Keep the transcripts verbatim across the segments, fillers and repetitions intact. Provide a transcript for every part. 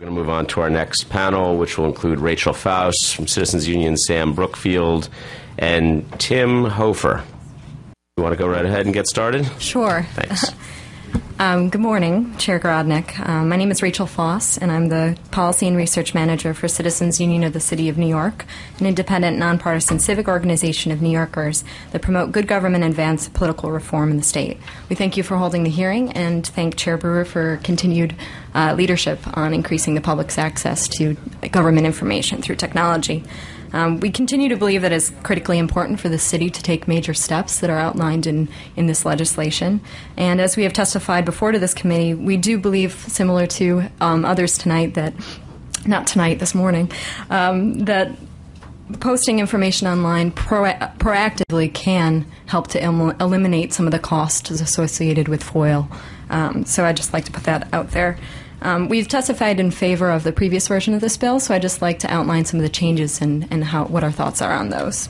We're going to move on to our next panel, which will include Rachel Fauss from Citizens Union, Sam Brookfield, and Tim Hoefer. You want to go right ahead and get started? Sure. Thanks. um, good morning, Chair Garodnick. Um, my name is Rachel Fauss, and I'm the Policy and Research Manager for Citizens Union of the City of New York, an independent, nonpartisan civic organization of New Yorkers that promote good government and advance political reform in the state. We thank you for holding the hearing, and thank Chair Brewer for continued Uh, leadership on increasing the public's access to government information through technology. Um, we continue to believe that it's critically important for the city to take major steps that are outlined in, in this legislation. And as we have testified before to this committee, we do believe, similar to um, others tonight, that, not tonight, this morning, um, that posting information online pro proactively can help to el eliminate some of the costs associated with FOIL. Um, so I'd just like to put that out there. Um, we've testified in favor of the previous version of this bill, so I'd just like to outline some of the changes and, and how, what our thoughts are on those.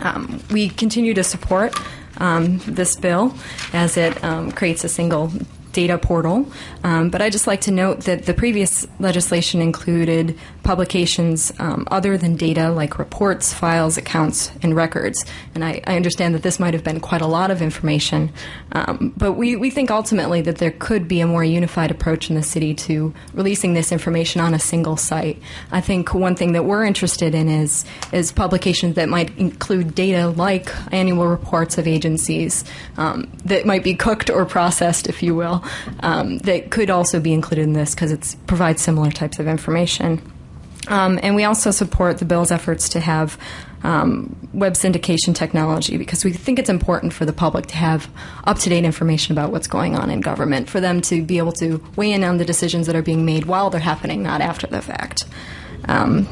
Um, we continue to support um, this bill as it um, creates a single data portal, um, but I'd just like to note that the previous legislation included publications um, other than data, like reports, files, accounts, and records. And I, I understand that this might have been quite a lot of information, um, but we, we think ultimately that there could be a more unified approach in the city to releasing this information on a single site. I think one thing that we're interested in is, is publications that might include data like annual reports of agencies um, that might be cooked or processed, if you will. Um, that could also be included in this because it provides similar types of information. Um, and we also support the bill's efforts to have um, web syndication technology because we think it's important for the public to have up-to-date information about what's going on in government, for them to be able to weigh in on the decisions that are being made while they're happening, not after the fact. Um,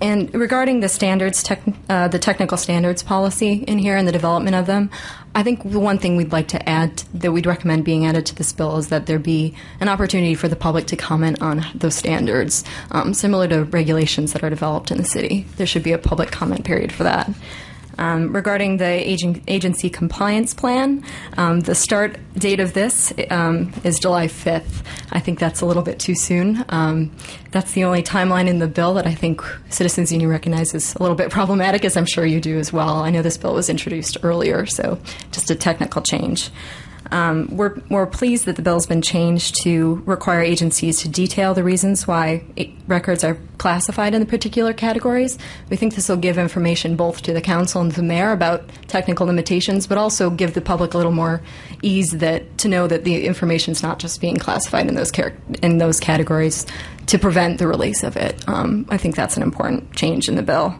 And regarding the standards, tech, uh, the technical standards policy in here and the development of them, I think the one thing we'd like to add that we'd recommend being added to this bill is that there be an opportunity for the public to comment on those standards, um, similar to regulations that are developed in the city. There should be a public comment period for that. Um, regarding the agen agency compliance plan, um, the start date of this um, is July fifth. I think that's a little bit too soon. Um, that's the only timeline in the bill that I think Citizens Union recognizes a little bit problematic, as I'm sure you do as well. I know this bill was introduced earlier, so just a technical change. Um, we're, we're pleased that the bill's been changed to require agencies to detail the reasons why records are classified in the particular categories. We think this will give information both to the council and the mayor about technical limitations, but also give the public a little more ease that to know that the information is not just being classified in those, in those categories to prevent the release of it. Um, I think that's an important change in the bill.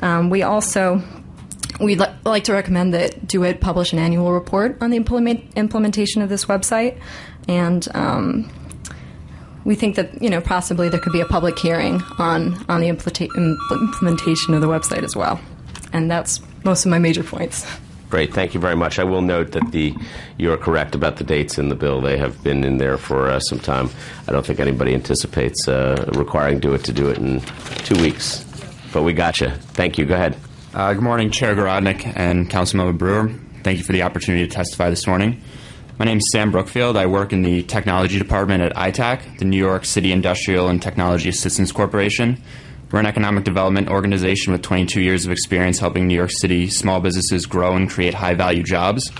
Um, we also... We'd li like to recommend that DoIT publish an annual report on the implement implementation of this website, and um, we think that, you know, possibly there could be a public hearing on on the impleta implementation of the website as well. And that's most of my major points. Great, thank you very much. I will note that the you are correct about the dates in the bill. They have been in there for uh, some time. I don't think anybody anticipates uh, requiring DoIT to do it in two weeks, but we got you. Thank you. Go ahead. Uh, good morning, Chair Garodnick and Councilmember Brewer. Thank you for the opportunity to testify this morning. My name is Sam Brookfield. I work in the Technology Department at I TAC, the New York City Industrial and Technology Assistance Corporation. We're an economic development organization with twenty-two years of experience helping New York City small businesses grow and create high-value jobs.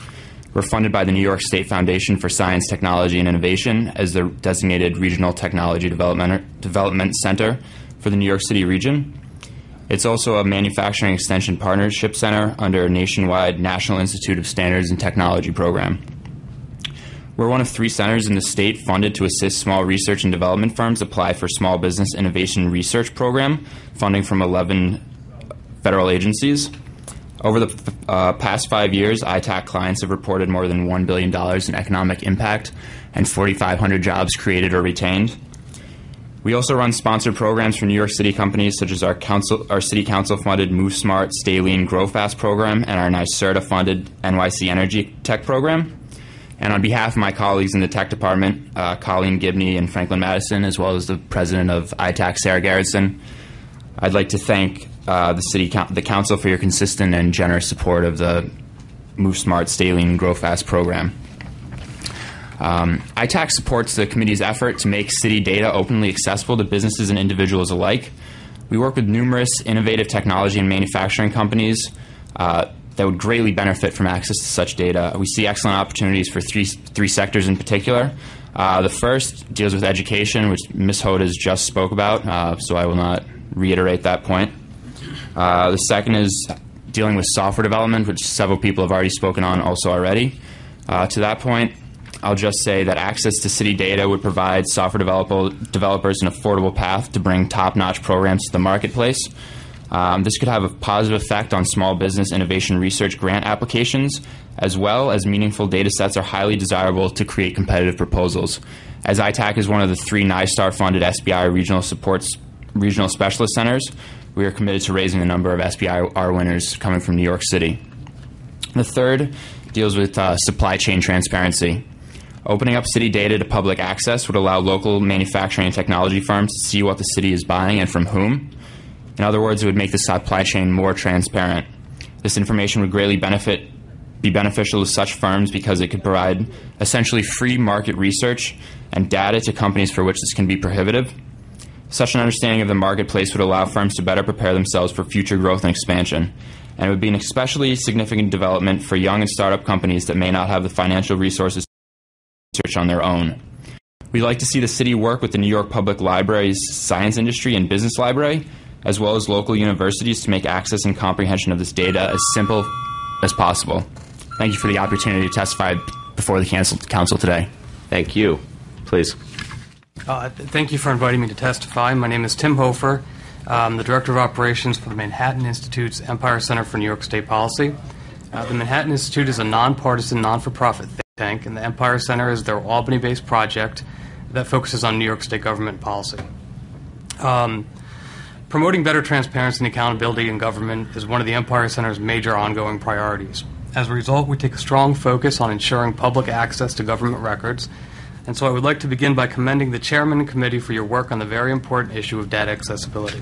We're funded by the New York State Foundation for Science, Technology, and Innovation as the designated regional technology development, development center for the New York City region. It's also a manufacturing extension partnership center under a nationwide National Institute of Standards and Technology program. We're one of three centers in the state funded to assist small research and development firms apply for Small Business Innovation Research Program, funding from eleven federal agencies. Over the uh, past five years, I TAC clients have reported more than one billion dollars in economic impact and four thousand five hundred jobs created or retained. We also run sponsored programs for New York City companies, such as our council, our city council-funded Move Smart, Stay Lean, Grow Fast program, and our NYSERDA-funded N Y C Energy Tech program. And on behalf of my colleagues in the tech department, uh, Colleen Gibney and Franklin Madison, as well as the president of I TAC, Sarah Garrison, I'd like to thank uh, the city, the council, for your consistent and generous support of the Move Smart, Stay Lean, Grow Fast program. Um, I TAC supports the committee's effort to make city data openly accessible to businesses and individuals alike. We work with numerous innovative technology and manufacturing companies uh, that would greatly benefit from access to such data. We see excellent opportunities for three, three sectors in particular. Uh, the first deals with education, which Miz Hodes just spoke about, uh, so I will not reiterate that point. Uh, the second is dealing with software development, which several people have already spoken on also already. Uh, to that point, I'll just say that access to city data would provide software developer, developers an affordable path to bring top-notch programs to the marketplace. Um, this could have a positive effect on small business innovation research grant applications, as well as meaningful data sets are highly desirable to create competitive proposals. As I TAC is one of the three NYSTAR-funded S B I R regional supports, regional specialist centers, we are committed to raising the number of S B I R winners coming from New York City. The third deals with uh, supply chain transparency. Opening up city data to public access would allow local manufacturing and technology firms to see what the city is buying and from whom. In other words, it would make the supply chain more transparent. This information would greatly benefit, be beneficial to such firms because it could provide essentially free market research and data to companies for which this can be prohibitive. Such an understanding of the marketplace would allow firms to better prepare themselves for future growth and expansion. And it would be an especially significant development for young and startup companies that may not have the financial resources to research on their own. We'd like to see the city work with the New York Public Library's Science Industry and Business Library, as well as local universities, to make access and comprehension of this data as simple as possible. Thank you for the opportunity to testify before the council today. Thank you. Please. Uh, th thank you for inviting me to testify. My name is Tim Hoefer. I'm the Director of Operations for the Manhattan Institute's Empire Center for New York State Policy. Uh, the Manhattan Institute is a nonpartisan, non-for-profit think tank, and the Empire Center is their Albany-based project that focuses on New York State government policy. Um, Promoting better transparency and accountability in government is one of the Empire Center's major ongoing priorities. As a result, we take a strong focus on ensuring public access to government records, and so I would like to begin by commending the chairman and committee for your work on the very important issue of data accessibility.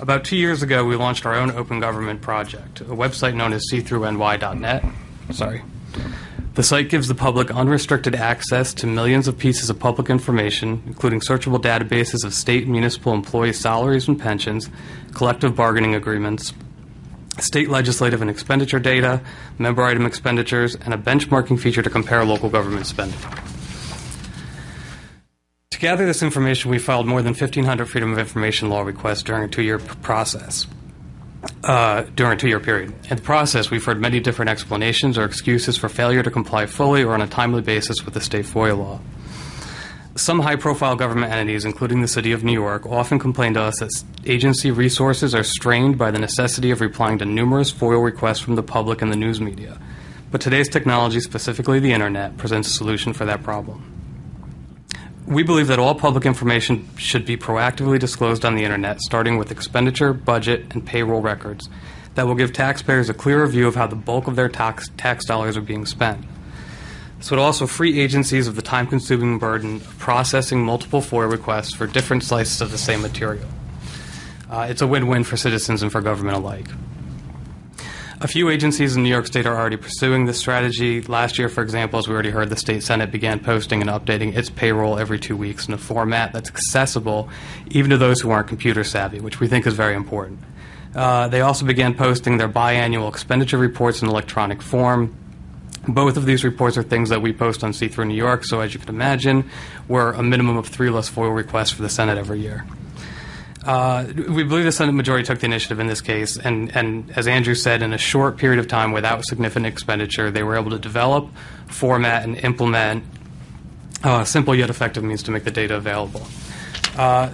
About two years ago, we launched our own open government project, a website known as see through N Y dot net. Sorry. The site gives the public unrestricted access to millions of pieces of public information, including searchable databases of state and municipal employee salaries and pensions, collective bargaining agreements, state legislative and expenditure data, member item expenditures, and a benchmarking feature to compare local government spending. To gather this information, we filed more than fifteen hundred Freedom of Information Law requests during a two-year process. Uh, during a two-year period. In the process, we've heard many different explanations or excuses for failure to comply fully or on a timely basis with the state FOIL law. Some high-profile government entities, including the City of New York, often complain to us that agency resources are strained by the necessity of replying to numerous FOIL requests from the public and the news media. But today's technology, specifically the Internet, presents a solution for that problem. We believe that all public information should be proactively disclosed on the Internet, starting with expenditure, budget, and payroll records. That will give taxpayers a clearer view of how the bulk of their tax, tax dollars are being spent. This would also free agencies of the time-consuming burden of processing multiple FOIA requests for different slices of the same material. Uh, it's a win-win for citizens and for government alike. A few agencies in New York State are already pursuing this strategy. Last year, for example, as we already heard, the State Senate began posting and updating its payroll every two weeks in a format that's accessible even to those who aren't computer savvy, which we think is very important. Uh, they also began posting their biannual expenditure reports in electronic form. Both of these reports are things that we post on See Through New York, so as you can imagine, we're a minimum of three less FOIL requests for the Senate every year. Uh, we believe the Senate majority took the initiative in this case, and, and as Andrew said, in a short period of time without significant expenditure, they were able to develop, format, and implement uh, simple yet effective means to make the data available. Uh,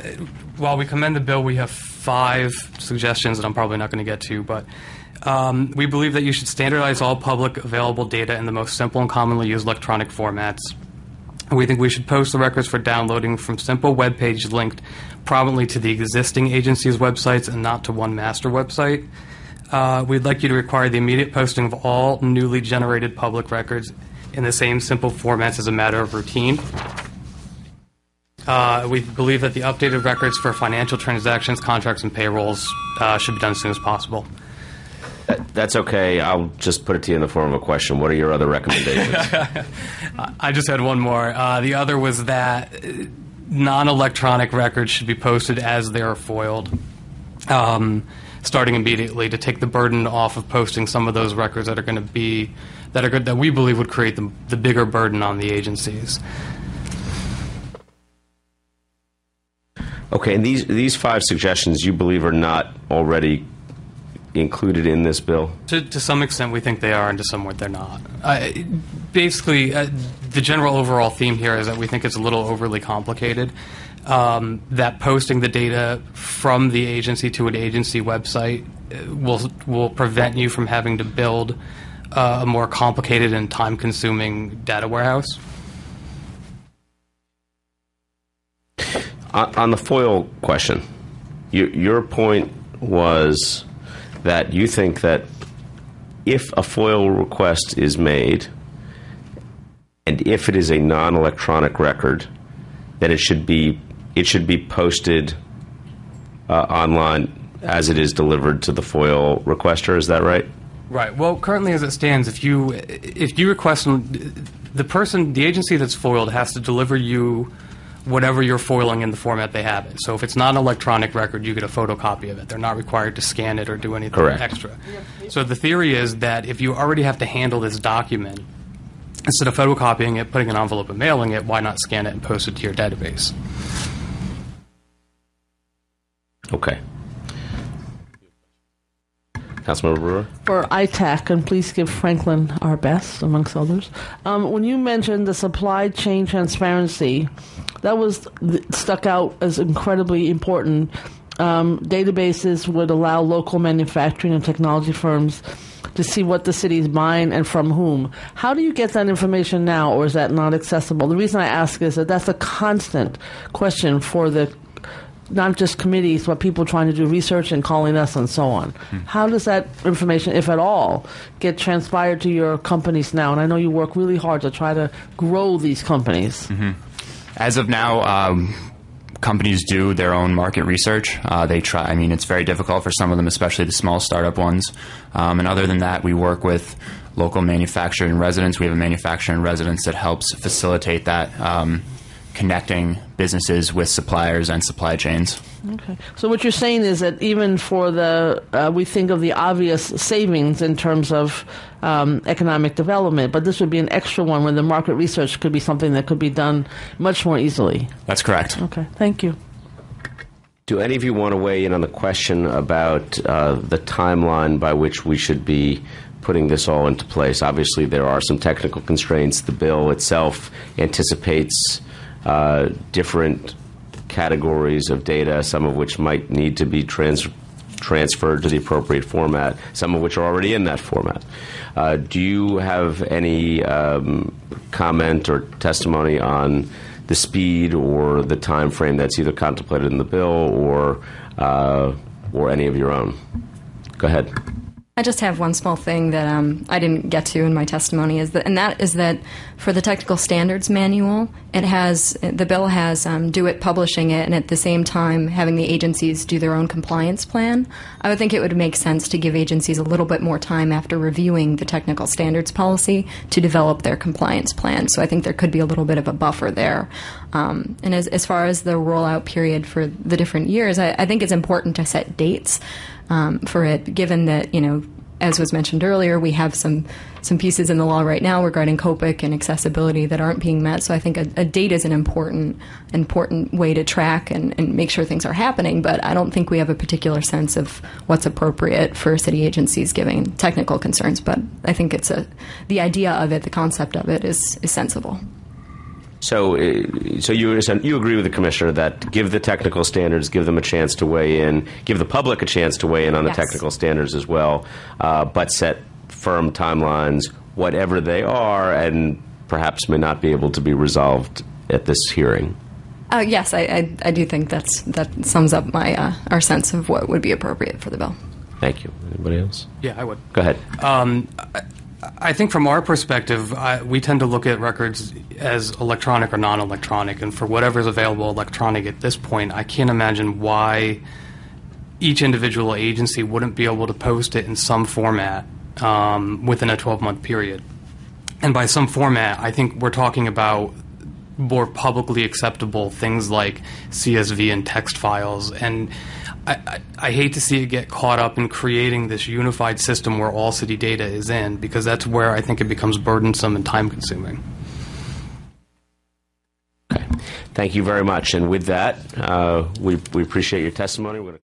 while we commend the bill, we have five suggestions that I'm probably not going to get to, but um, we believe that you should standardize all public available data in the most simple and commonly used electronic formats. We think we should post the records for downloading from simple web pages linked prominently to the existing agency's websites and not to one master website. Uh, we'd like you to require the immediate posting of all newly generated public records in the same simple formats as a matter of routine. Uh, we believe that the updated records for financial transactions, contracts, and payrolls uh, should be done as soon as possible. That's okay. I'll just put it to you in the form of a question. What are your other recommendations? I just had one more. Uh, the other was that non-electronic records should be posted as they are foiled, um, starting immediately, to take the burden off of posting some of those records that are going to be that are good, that we believe would create the, the bigger burden on the agencies. Okay, and these these five suggestions you believe are not already included in this bill? To, to some extent, we think they are, and to some extent, they're not. Uh, basically, uh, the general overall theme here is that we think it's a little overly complicated. Um, that posting the data from the agency to an agency website will will prevent you from having to build uh, a more complicated and time-consuming data warehouse. On the FOIL question, your, your point was that you think that if a FOIL request is made and if it is a non-electronic record, that it should be it should be posted uh, online as it is delivered to the FOIL requester. Is that right? Right. Well, currently as it stands, if you if you request the person, the agency that's foiled has to deliver you whatever you're foiling in the format they have it. So if it's not an electronic record, you get a photocopy of it. They're not required to scan it or do anything Correct. extra. So the theory is that if you already have to handle this document, instead of photocopying it, putting an envelope and mailing it, why not scan it and post it to your database? Okay. Councilmember Brewer? For I TAC, and please give Franklin our best, amongst others. Um, when you mentioned the supply chain transparency, that was th stuck out as incredibly important. Um, databases would allow local manufacturing and technology firms to see what the city's buying and from whom. How do you get that information now, or is that not accessible? The reason I ask is that that's a constant question for the not just committees, but people trying to do research and calling us and so on. Hmm. How does that information, if at all, get transpired to your companies now? And I know you work really hard to try to grow these companies. Mm-hmm. As of now, um, companies do their own market research. Uh, they try. I mean, it's very difficult for some of them, especially the small startup ones. Um, and other than that, we work with local manufacturer in residence. We have a manufacturer in residence that helps facilitate that, um, connecting businesses with suppliers and supply chains. Okay. So what you're saying is that even for the, uh, we think of the obvious savings in terms of um, economic development, but this would be an extra one where the market research could be something that could be done much more easily. That's correct. Okay. Thank you. Do any of you want to weigh in on the question about uh, the timeline by which we should be putting this all into place? Obviously, there are some technical constraints. The bill itself anticipates Uh, different categories of data, some of which might need to be trans transferred to the appropriate format, some of which are already in that format. Uh, do you have any um, comment or testimony on the speed or the time frame that's either contemplated in the bill or, uh, or any of your own? Go ahead. I just have one small thing that um, I didn't get to in my testimony, is that, and that is that for the technical standards manual, it has the bill has um, do it publishing it, and at the same time having the agencies do their own compliance plan. I would think it would make sense to give agencies a little bit more time after reviewing the technical standards policy to develop their compliance plan. So I think there could be a little bit of a buffer there. Um, and as, as far as the rollout period for the different years, I, I think it's important to set dates Um, for it, given that, you know, as was mentioned earlier, we have some some pieces in the law right now regarding COPIC and accessibility that aren't being met. So I think a, a date is an important important way to track and, and make sure things are happening. But I don't think we have a particular sense of what's appropriate for city agencies giving technical concerns. But I think it's a the idea of it, the concept of it is is sensible. So, so you you agree with the commissioner that give the technical standards, give them a chance to weigh in, give the public a chance to weigh in on yes. the technical standards as well, uh, but set firm timelines, whatever they are, and perhaps may not be able to be resolved at this hearing. Uh, yes, I, I, I do think that's that sums up my uh, our sense of what would be appropriate for the bill. Thank you. Anybody else? Yeah, I would. Go ahead. Um, I I think from our perspective, I, we tend to look at records as electronic or non-electronic, and for whatever is available electronic at this point, I can't imagine why each individual agency wouldn't be able to post it in some format um, within a twelve-month period. And by some format, I think we're talking about more publicly acceptable things like C S V and text files. And I, I, I hate to see it get caught up in creating this unified system where all city data is in, because that's where I think it becomes burdensome and time-consuming. Okay. Thank you very much. And with that, uh, we, we appreciate your testimony. We're gonna